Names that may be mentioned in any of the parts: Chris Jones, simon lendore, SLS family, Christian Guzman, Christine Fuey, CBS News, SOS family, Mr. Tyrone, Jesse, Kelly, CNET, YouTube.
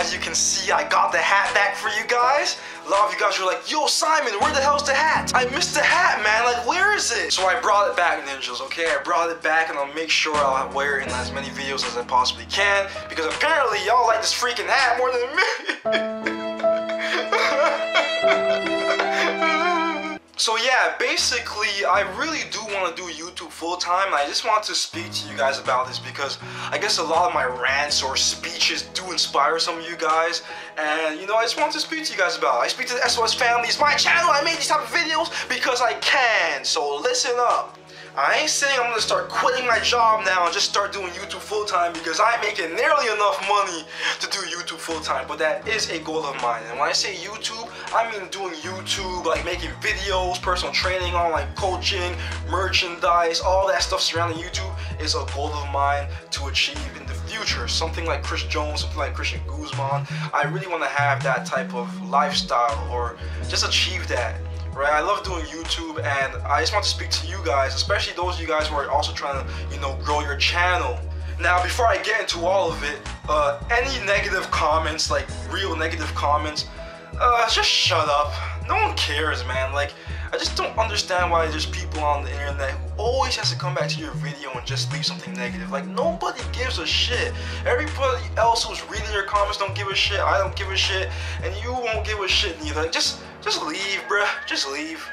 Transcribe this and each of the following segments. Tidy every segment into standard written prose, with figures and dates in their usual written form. As you can see, I got the hat back for you guys. A lot of you guys were like, yo, Simon, where the hell's the hat? I missed the hat, man. Like, where is it? So I brought it back, ninjas, okay? I brought it back, and I'll make sure I'll wear it in as many videos as I possibly can, because apparently y'all like this freaking hat more than me. So yeah, basically, I really do want to do YouTube full-time, and I just want to speak to you guys about this because I guess a lot of my rants or speeches do inspire some of you guys, and you know, I just want to speak to you guys about it. I speak to the SOS family. It's my channel. I make these type of videos because I can, so listen up. I ain't saying I'm gonna start quitting my job now and just start doing YouTube full-time, because I'm making nearly enough money to do YouTube full-time, but that is a goal of mine. And when I say YouTube, I mean doing YouTube, like making videos, personal training, online coaching, merchandise, all that stuff surrounding YouTube is a goal of mine to achieve in the future. Something like Chris Jones, something like Christian Guzman. I really wanna have that type of lifestyle or just achieve that. Right, I love doing YouTube, and I just want to speak to you guys, especially those of you guys who are also trying to, you know, grow your channel. Now, before I get into all of it, any negative comments, like real negative comments, just shut up. No one cares, man. Like, I just don't understand why there's people on the internet who always has to come back to your video and just leave something negative. Like, nobody gives a shit. Everybody else who's reading your comments don't give a shit. I don't give a shit, and you won't give a shit neither. Like, just leave, bruh. Just leave.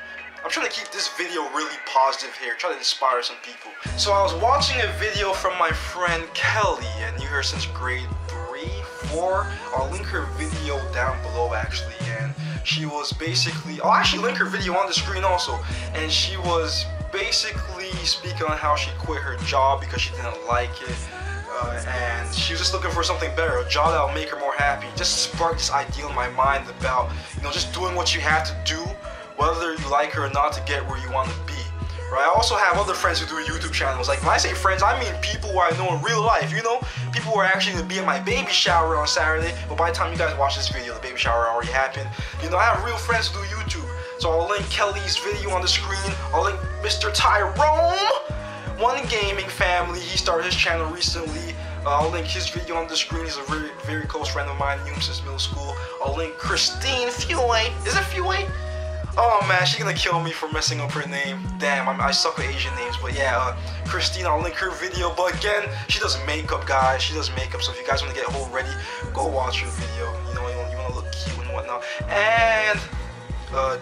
I'm trying to keep this video really positive here, trying to inspire some people. So I was watching a video from my friend Kelly. I knew her since grade 3, 4. I'll link her video down below, actually. And she was basically, I'll actually link her video on the screen also. And she was basically speaking on how she quit her job because she didn't like it. And she was just looking for something better, a job that'll make her more happy. Just sparked this ideal in my mind about, you know, just doing what you have to do, whether you like her or not, to get where you want to be. Right? I also have other friends who do YouTube channels. Like, when I say friends, I mean people who I know in real life, you know? People who are actually going to be at my baby shower on Saturday, but by the time you guys watch this video, the baby shower already happened. You know, I have real friends who do YouTube. So I'll link Kelly's video on the screen. I'll link Mr. Tyrone, one gaming family. He started his channel recently. I'll link his video on the screen. He's a very, very close friend of mine, knew him since middle school. I'll link Christine Fuey. Is it Fuey? Oh man, she's gonna kill me for messing up her name. Damn, I suck at Asian names, but yeah, Christine, I'll link her video. But again, she does makeup, guys. She does makeup, so if you guys wanna get whole ready, go watch her video. You know, you wanna look cute and whatnot. And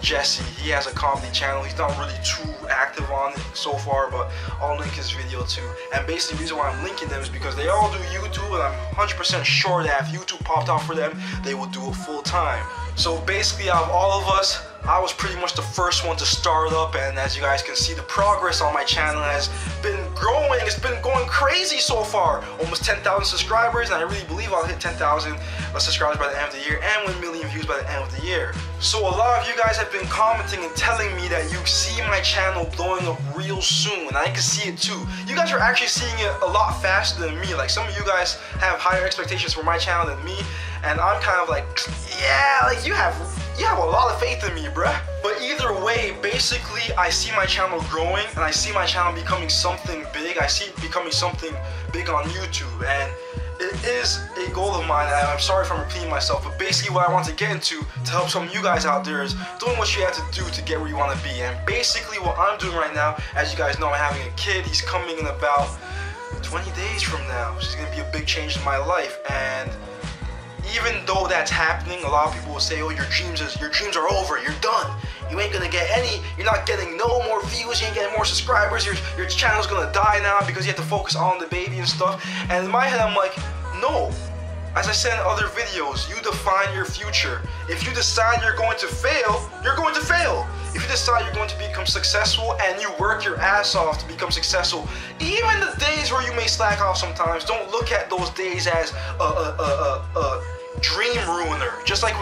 Jesse, he has a comedy channel. He's not really too active on it so far, but I'll link his video too. And basically the reason why I'm linking them is because they all do YouTube, and I'm 100% sure that if YouTube popped out for them, they will do it full time. So basically, out of all of us, I was pretty much the first one to start up, and as you guys can see, the progress on my channel has been growing. It's been going crazy so far. Almost 10,000 subscribers, and I really believe I'll hit 10,000 subscribers by the end of the year, and 1 million views by the end of the year. So a lot of you guys have been commenting and telling me that you see my channel blowing up real soon, and I can see it too. You guys are actually seeing it a lot faster than me. Like, some of you guys have higher expectations for my channel than me, and I'm kind of like, yeah, like, you have a lot of faith in me, bruh. But either way, basically, I see my channel growing, and I see my channel becoming something big. I see it becoming something big on YouTube, and it is a goal of mine. I'm sorry if I'm repeating myself, but basically what I want to get into to help some of you guys out there is doing what you have to do to get where you want to be. And basically what I'm doing right now, as you guys know, I'm having a kid. He's coming in about 20 days from now, which is going to be a big change in my life. And even though that's happening, a lot of people will say, oh, your dreams are over, you're done. You ain't gonna get any, you're not getting no more views, you ain't getting more subscribers, your channel's gonna die now because you have to focus on the baby and stuff. And in my head, I'm like, no. As I said in other videos, you define your future. If you decide you're going to fail, you're going to fail. If you decide you're going to become successful and you work your ass off to become successful, even the days where you may slack off sometimes, don't look at those days as dream ruiner. Just like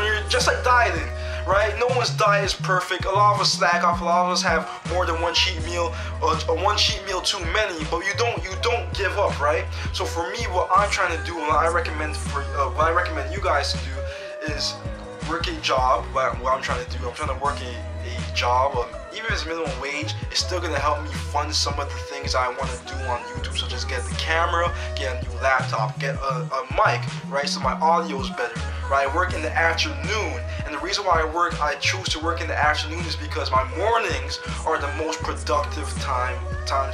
dieting, right? No one's diet is perfect. A lot of us slack off. A lot of us have more than one cheat meal, or one cheat meal too many. But you don't give up, right? So for me, what I'm trying to do, and what I recommend you guys to do, is work a job. What I'm trying to do, I'm trying to work a job. Even if it's minimum wage, it's still gonna help me fund some of the things I want to do on YouTube, such as get the camera, get a new laptop, get a mic, right, so my audio is better. right? I work in the afternoon, and the reason why I choose to work in the afternoon is because my mornings are the most productive times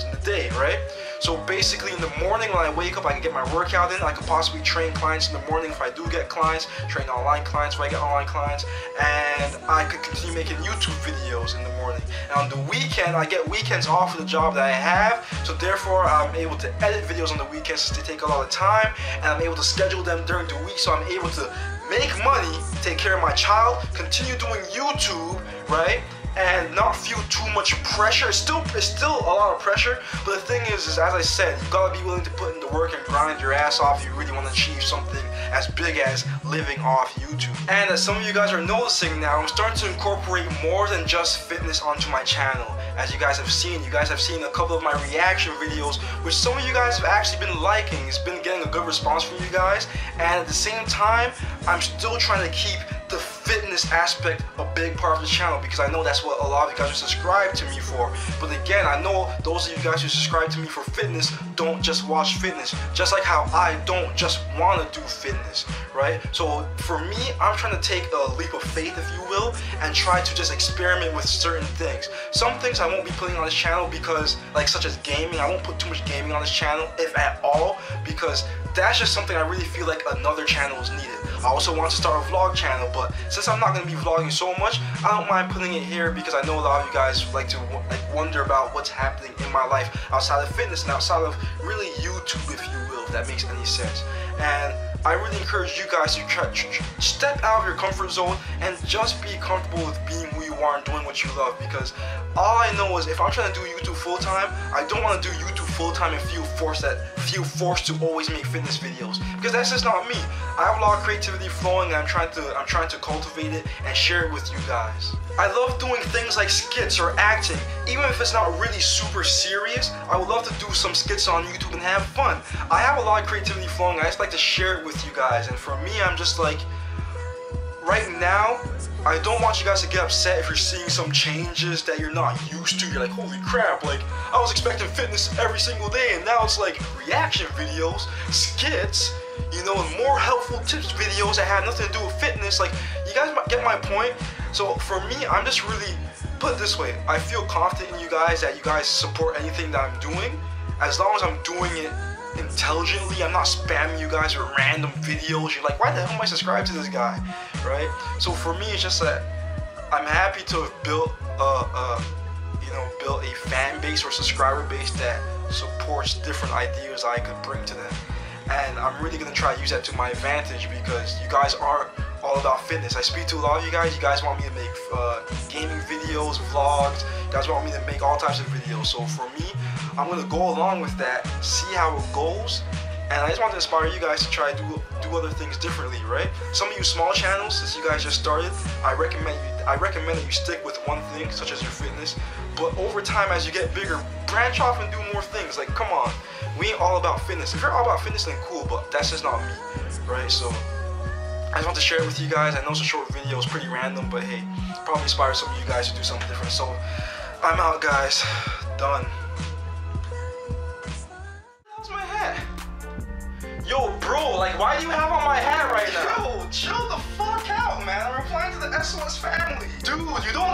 in the day, right? So basically in the morning when I wake up, I can get my workout in. I could possibly train clients in the morning if I do get clients, train online clients if I get online clients, and I could continue making YouTube videos in the morning. And on the weekend, I get weekends off of the job that I have, so therefore I'm able to edit videos on the weekends since they take a lot of time, and I'm able to schedule them during the week, so I'm able to make money, take care of my child, continue doing YouTube, right? And not feel too much pressure. It's still a lot of pressure, but the thing is as I said, you gotta be willing to put in the work and grind your ass off if you really want to achieve something as big as living off YouTube. And as some of you guys are noticing now, I'm starting to incorporate more than just fitness onto my channel. As you guys have seen a couple of my reaction videos, which some of you guys have actually been liking. It's been getting a good response from you guys, and at the same time, I'm still trying to keep the fitness aspect a big part of the channel, because I know that's what a lot of you guys are subscribed to me for. But again, I know those of you guys who subscribe to me for fitness don't just watch fitness, just like how I don't just want to do fitness, right? So for me, I'm trying to take a leap of faith, if you will, and try to just experiment with certain things. Some things I won't be putting on this channel because, like, such as gaming, I won't put too much gaming on this channel, if at all, because that's just something I really feel like another channel is needed. I also want to start a vlog channel, but since I'm not going to be vlogging so much, I don't mind putting it here because I know a lot of you guys like to wonder about what's happening in my life outside of fitness and outside of really YouTube, if you will, if that makes any sense. And I really encourage you guys to try to step out of your comfort zone and just be comfortable with being who you are and doing what you love, because all I know is if I'm trying to do YouTube full-time, I don't want to do YouTube full-time and feel forced to always make fitness videos, because that's just not me. I have a lot of creativity flowing, and I'm trying to cultivate it and share it with you guys. I love doing things like skits or acting, even if it's not really super serious. I would love to do some skits on YouTube and have fun. I have a lot of creativity flowing, I just like to share it with you guys, and for me, I'm just like, right now, I don't want you guys to get upset if you're seeing some changes that you're not used to. You're like, holy crap, like, I was expecting fitness every single day, and now it's like reaction videos, skits, you know, and more helpful tips videos that have nothing to do with fitness. Like, you guys get my point? So for me, I'm just really, put it this way, I feel confident in you guys that you guys support anything that I'm doing, as long as I'm doing it intelligently. I'm not spamming you guys with random videos. You're like, why the hell am I subscribed to this guy, right? So for me, it's just that I'm happy to have built built a fan base or subscriber base that supports different ideas I could bring to them, and I'm really gonna try to use that to my advantage, because you guys aren't all about fitness. I speak to a lot of you guys. You guys want me to make gaming videos, vlogs. You guys want me to make all types of videos. So for me, I'm gonna go along with that, see how it goes, and I just want to inspire you guys to try to do other things differently, right? Some of you small channels, since you guys just started, I recommend that you stick with one thing, such as your fitness. But over time, as you get bigger, branch off and do more things. Like, come on, we ain't all about fitness. If you're all about fitness, then cool, but that's just not me, right? So I just want to share it with you guys. I know it's a short video, it's pretty random, but hey, probably inspire some of you guys to do something different. So I'm out, guys. Done. Yo, bro, like, why do you have on my hat right now? Yo, chill the fuck out, man. I'm replying to the SLS family. Dude, you don't